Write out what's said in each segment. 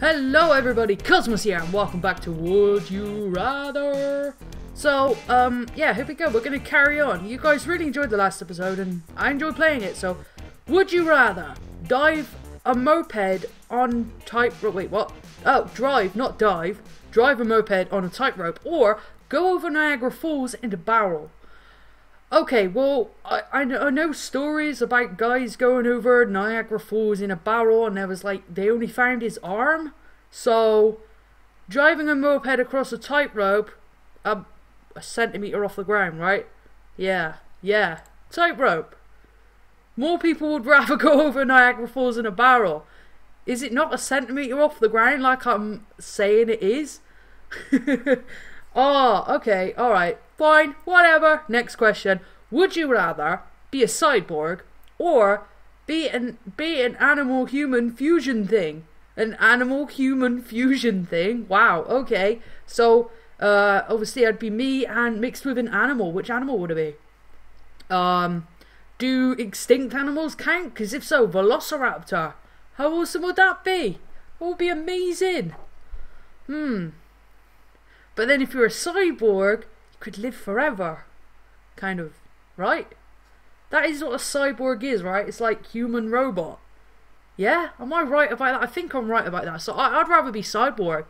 Hello everybody, Cosmos here, and welcome back to Would You Rather? So, yeah, here we go, we're gonna carry on. You guys really enjoyed the last episode, and I enjoyed playing it, so... Would you rather dive a moped on tightrope... Wait, what? Oh, drive, not dive. Drive a moped on a tightrope, or go over Niagara Falls in a barrel. Okay, well, I know stories about guys going over Niagara Falls in a barrel, and there was like, they only found his arm. So, driving a moped across a tightrope, a centimetre off the ground, right? Yeah, tightrope. More people would rather go over Niagara Falls in a barrel. Is it not a centimetre off the ground like I'm saying it is? Oh, okay, alright. Fine, whatever. Next question. Would you rather be a cyborg or be an animal-human fusion thing? An animal-human fusion thing? Wow, okay. So, obviously I'd be me and mixed with an animal. Which animal would it be? Do extinct animals count? Because if so, Velociraptor. How awesome would that be? It would be amazing. But then if you're a cyborg... could live forever, kind of, right? That is what a cyborg is, right? It's like human robot. Yeah, am I right about that? I think I'm right about that. So I'd rather be cyborg,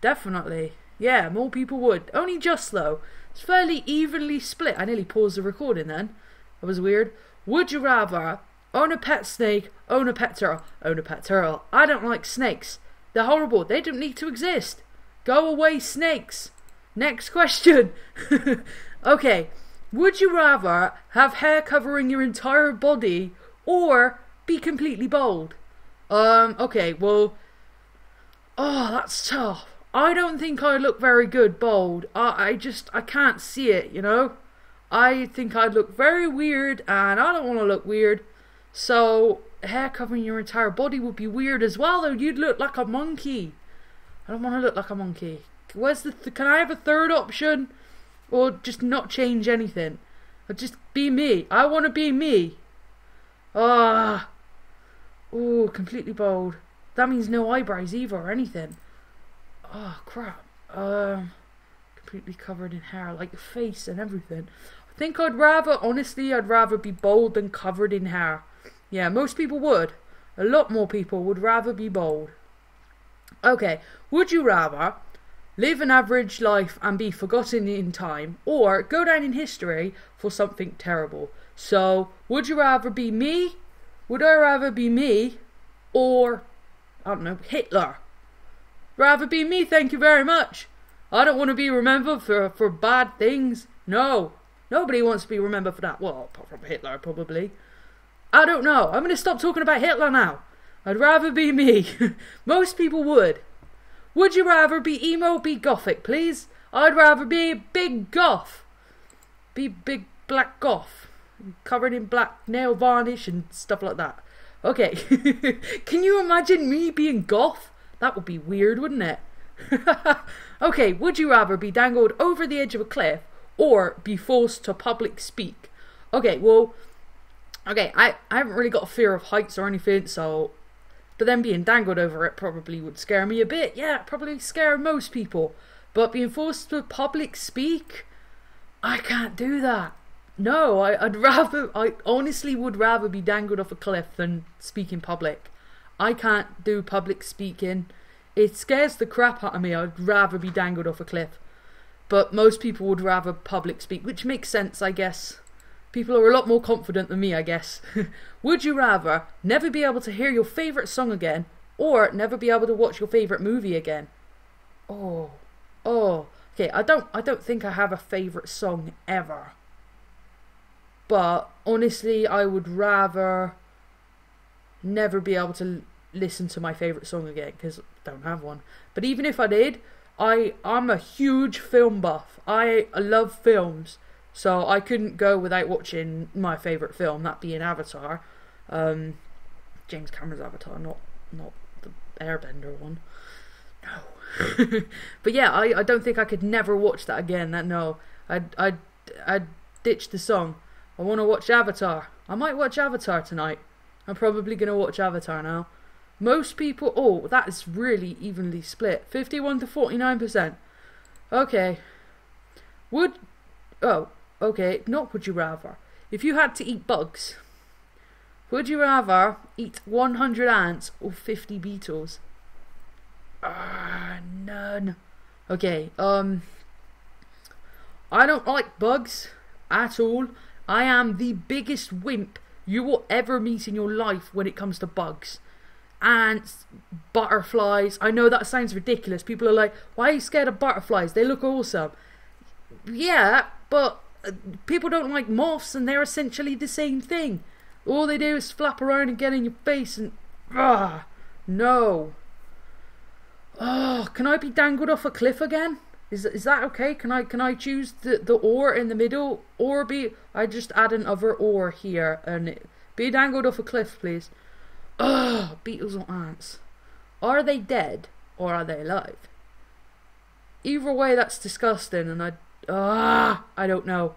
definitely. Yeah, more people would. Only just though. It's fairly evenly split. I nearly paused the recording then. That was weird. Would you rather own a pet snake, own a pet turtle? Own a pet turtle. I don't like snakes. They're horrible. They don't need to exist. Go away, snakes. Next question. Okay, would you rather have hair covering your entire body or be completely bald? Okay, well, oh, that's tough. I don't think I look very good bald. I can't see it, you know? I think I'd look very weird, and I don't want to look weird. So, hair covering your entire body would be weird as well, though. You'd look like a monkey. I don't want to look like a monkey. Where's the... Can I have a third option? Or just not change anything? Or just be me. I want to be me. Ah. Oh, completely bald. That means no eyebrows either or anything. Oh, crap. Completely covered in hair. Like your face and everything. I think I'd rather... Honestly, I'd rather be bald than covered in hair. Yeah, most people would. A lot more people would rather be bald. Okay. Would you rather... live an average life and be forgotten in time, or go down in history for something terrible? So, would you rather be me? Would I rather be me? Or, I don't know, Hitler? Rather be me, thank you very much. I don't want to be remembered for bad things. No. Nobody wants to be remembered for that. Well, apart from Hitler, probably. I don't know. I'm going to stop talking about Hitler now. I'd rather be me. Most people would. Would you rather be emo or be gothic, please? I'd rather be a big goth. Be big black goth. Covered in black nail varnish and stuff like that. Okay. Can you imagine me being goth? That would be weird, wouldn't it? Okay, would you rather be dangled over the edge of a cliff or be forced to public speak? Okay, well... okay, I haven't really got a fear of heights or anything, so... but then being dangled over it probably would scare me a bit. Yeah, probably scare most people. But being forced to public speak, I can't do that. No, I honestly would rather be dangled off a cliff than speak in public. I can't do public speaking. It scares the crap out of me. I'd rather be dangled off a cliff. But most people would rather public speak, which makes sense, I guess. People are a lot more confident than me, I guess. Would you rather never be able to hear your favourite song again or never be able to watch your favourite movie again? Oh. Okay, I don't think I have a favourite song ever. But honestly, I would rather never be able to listen to my favourite song again because I don't have one. But even if I did, I'm a huge film buff. I love films. So I couldn't go without watching my favourite film, that being Avatar. James Cameron's Avatar, not the Airbender one. No. But yeah, I don't think I could never watch that again. That no. I'd ditch the song. I want to watch Avatar. I might watch Avatar tonight. I'm probably going to watch Avatar now. Most people, oh, that is really evenly split. 51 to 49%. Okay. Would, oh, okay, not would you rather. If you had to eat bugs, would you rather eat 100 ants or 50 beetles? None. Okay, I don't like bugs at all. I am the biggest wimp you will ever meet in your life when it comes to bugs. Ants, butterflies. I know that sounds ridiculous. People are like, why are you scared of butterflies? They look awesome. Yeah, but people don't like moths, and they're essentially the same thing. All they do is flap around and get in your face and... ah, no. Oh, can I be dangled off a cliff again? Is that okay? Can I choose the or in the middle? Or be... I just add another or here. And it, be dangled off a cliff, please. Ugh, beetles or ants. Are they dead or are they alive? Either way, that's disgusting, and I don't know.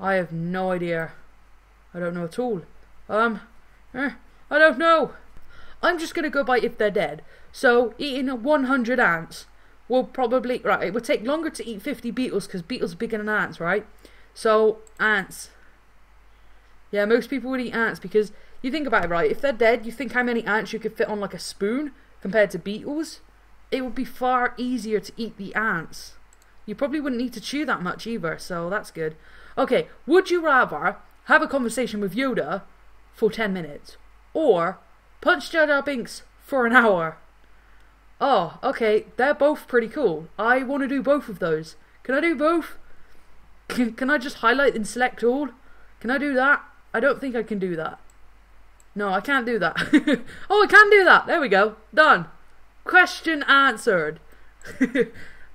I have no idea. I don't know at all. I don't know. I'm just gonna go by if they're dead. So eating 100 ants will probably, right, it would take longer to eat 50 beetles because beetles are bigger than ants, right? So ants. Yeah, most people would eat ants because you think about it, right? If they're dead, you think how many ants you could fit on like a spoon compared to beetles. It would be far easier to eat the ants. You probably wouldn't need to chew that much either, so that's good. Okay, would you rather have a conversation with Yoda for 10 minutes or punch Jar Jar Binks for an hour? Oh, okay, they're both pretty cool. I want to do both of those. Can I do both? Can I just highlight and select all? Can I do that? I don't think I can do that. No, I can't do that. Oh, I can do that. There we go. Done. Question answered.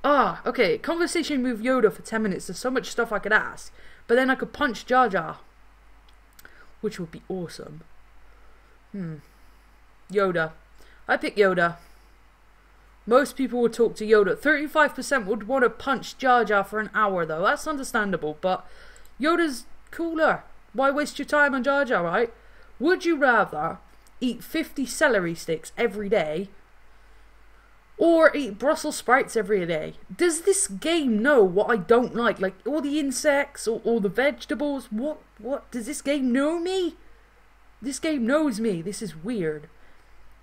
Ah, okay. Conversation with Yoda for 10 minutes. There's so much stuff I could ask. But then I could punch Jar Jar, which would be awesome. Yoda. I pick Yoda. Most people would talk to Yoda. 35% would want to punch Jar Jar for an hour, though. That's understandable, but Yoda's cooler. Why waste your time on Jar Jar, right? Would you rather eat 50 celery sticks every day or eat Brussels sprouts every day? Does this game know what I don't like? Like all the insects or all the vegetables? What? Does this game know me? This game knows me. This is weird.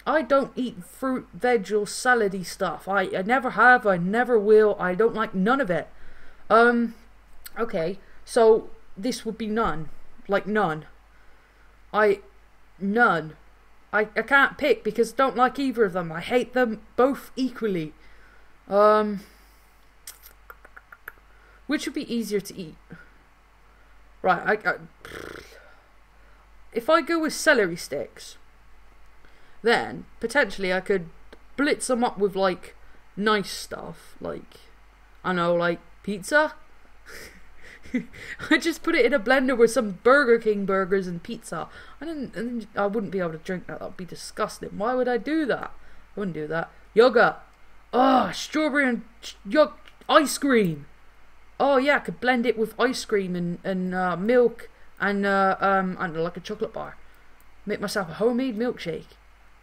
I don't eat fruit, veg or salady stuff. I never have. I never will. I don't like none of it. Okay. So this would be none. Like none. None. I can't pick because I don't like either of them. I hate them both equally. Which would be easier to eat? Right, if I go with celery sticks, then potentially I could blitz them up with like nice stuff. Like, I know, like pizza? I just put it in a blender with some Burger King burgers and pizza. I wouldn't be able to drink that. That would be disgusting. Why would I do that? I wouldn't do that. Yogurt. Oh, strawberry and ice cream. Oh, yeah, I could blend it with ice cream and milk and like a chocolate bar. Make myself a homemade milkshake.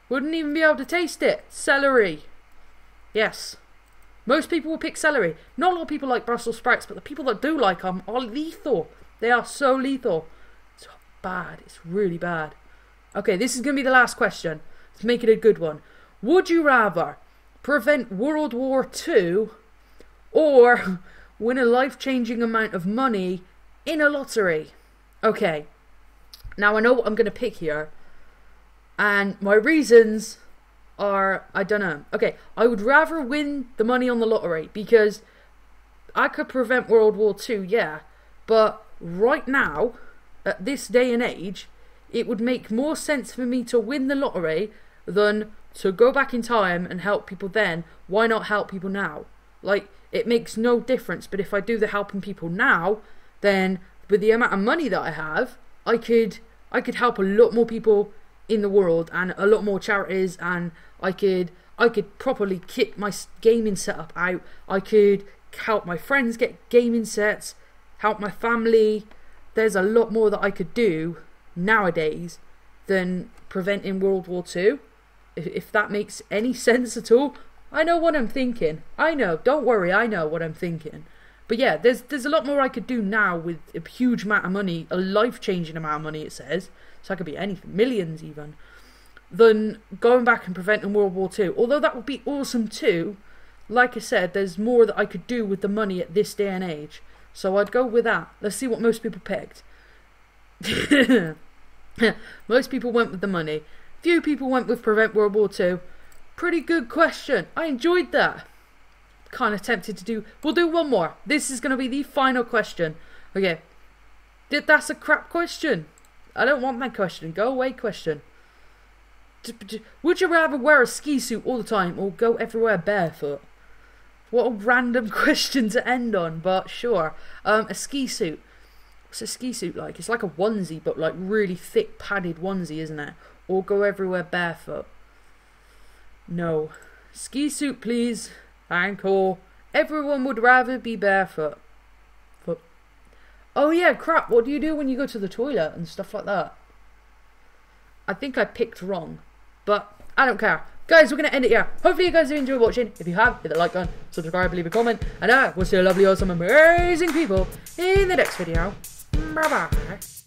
Wouldn't even be able to taste it. Celery. Yes. Most people will pick celery. Not a lot of people like Brussels sprouts, but the people that do like them are lethal. They are so lethal. It's bad. It's really bad. Okay, this is going to be the last question. Let's make it a good one. Would you rather prevent World War II or win a life-changing amount of money in a lottery? Okay. Now, I know what I'm going to pick here. And my reasons... I don't know. Okay, I would rather win the money on the lottery because I could prevent World War II, yeah, but right now, at this day and age, it would make more sense for me to win the lottery than to go back in time and help people then. Why not help people now? Like, it makes no difference, but if I do the helping people now, then with the amount of money that I have, I could help a lot more people in the world and a lot more charities, and I could properly kit my gaming setup out. I could help my friends get gaming sets, help my family. There's a lot more that I could do nowadays than preventing World War II. if that makes any sense at all. I know what I'm thinking. I know, don't worry, I know what I'm thinking. But yeah, there's a lot more I could do now with a huge amount of money, a life-changing amount of money it says, so that could be anything, millions even, than going back and preventing World War II. Although that would be awesome too, like I said, there's more that I could do with the money at this day and age. So I'd go with that. Let's see what most people picked. Most people went with the money. Few people went with prevent World War II. Pretty good question. I enjoyed that. Kind of tempted to do... We'll do one more. This is going to be the final question. Okay. That's a crap question. I don't want that question. Go away question. Would you rather wear a ski suit all the time or go everywhere barefoot? What a random question to end on, but sure. A ski suit. What's a ski suit like? It's like a onesie, but like really thick padded onesie, isn't it? Or go everywhere barefoot. No. Ski suit, please. And cool. Everyone would rather be barefoot. But... Oh yeah, crap. What do you do when you go to the toilet and stuff like that? I think I picked wrong, but I don't care. Guys, we're going to end it here. Hopefully you guys have enjoyed watching. If you have, hit the like button, subscribe, leave a comment, and I will see you lovely, awesome, amazing people in the next video. Bye-bye.